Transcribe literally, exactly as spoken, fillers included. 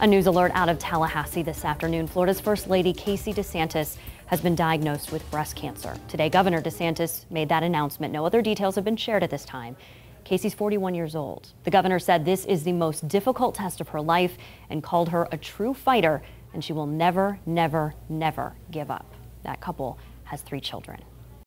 A news alert out of Tallahassee this afternoon. Florida's First Lady Casey DeSantis has been diagnosed with breast cancer. Today, Governor DeSantis made that announcement. No other details have been shared at this time. Casey's forty-one years old. The governor said this is the most difficult test of her life and called her a true fighter, and she will never, never, never give up. That couple has three children.